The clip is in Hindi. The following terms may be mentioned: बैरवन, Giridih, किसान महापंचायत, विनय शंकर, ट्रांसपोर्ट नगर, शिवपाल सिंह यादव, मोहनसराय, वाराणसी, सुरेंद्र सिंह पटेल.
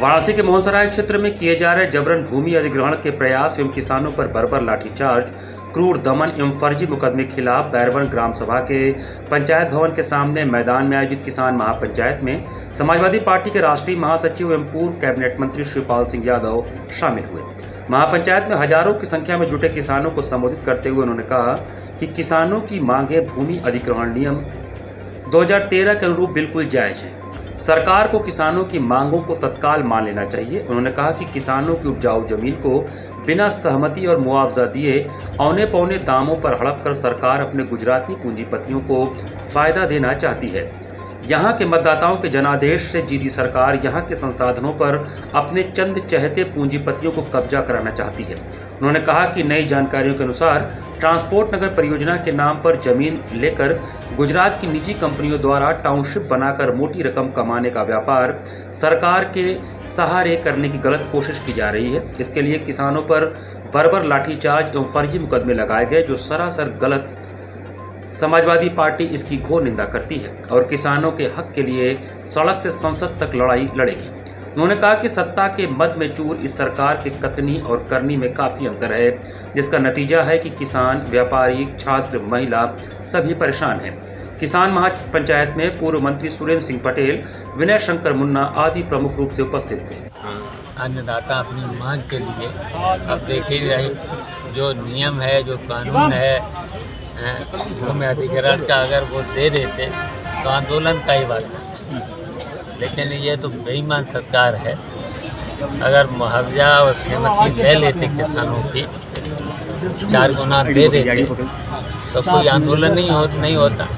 वाराणसी के मोहनसराय क्षेत्र में किए जा रहे जबरन भूमि अधिग्रहण के प्रयास एवं किसानों पर बर्बर लाठीचार्ज, क्रूर दमन एवं फर्जी मुकदमे के खिलाफ बैरवन ग्राम सभा के पंचायत भवन के सामने मैदान में आयोजित किसान महापंचायत में समाजवादी पार्टी के राष्ट्रीय महासचिव एवं पूर्व कैबिनेट मंत्री शिवपाल सिंह यादव शामिल हुए। महापंचायत में हजारों की संख्या में जुटे किसानों को संबोधित करते हुए उन्होंने कहा कि किसानों की मांगें भूमि अधिग्रहण नियम 2013 के अनुरूप बिल्कुल जायज़ है। सरकार को किसानों की मांगों को तत्काल मान लेना चाहिए। उन्होंने कहा कि किसानों की उपजाऊ जमीन को बिना सहमति और मुआवजा दिए औने पौने दामों पर हड़प कर सरकार अपने गुजराती पूंजीपतियों को फ़ायदा देना चाहती है। यहाँ के मतदाताओं के जनादेश से जीती सरकार यहाँ के संसाधनों पर अपने चंद चहते पूंजीपतियों को कब्जा कराना चाहती है। उन्होंने कहा कि नई जानकारियों के अनुसार ट्रांसपोर्ट नगर परियोजना के नाम पर जमीन लेकर गुजरात की निजी कंपनियों द्वारा टाउनशिप बनाकर मोटी रकम कमाने का व्यापार सरकार के सहारे करने की गलत कोशिश की जा रही है। इसके लिए किसानों पर बर्बर लाठीचार्ज एवं फर्जी मुकदमे लगाए गए, जो सरासर गलत। समाजवादी पार्टी इसकी घोर निंदा करती है और किसानों के हक के लिए सड़क से संसद तक लड़ाई लड़ेगी। उन्होंने कहा कि सत्ता के मद में चूर इस सरकार के कथनी और करनी में काफ़ी अंतर है, जिसका नतीजा है कि किसान, व्यापारी, छात्र, महिला सभी परेशान हैं। किसान महापंचायत में पूर्व मंत्री सुरेंद्र सिंह पटेल, विनय शंकर मुन्ना आदि प्रमुख रूप से उपस्थित थे। अन्नदाता अपनी मांग के लिए अब देखिए जो नियम है, जो कानून है भूमि अधिग्रहण का, अगर वो दे देते तो आंदोलन का ही बात, लेकिन ये तो बेईमान सरकार है। अगर मुआवजा और सहमति ले लेते, किसानों की 4 गुना दे देते तो कोई आंदोलन नहीं होता।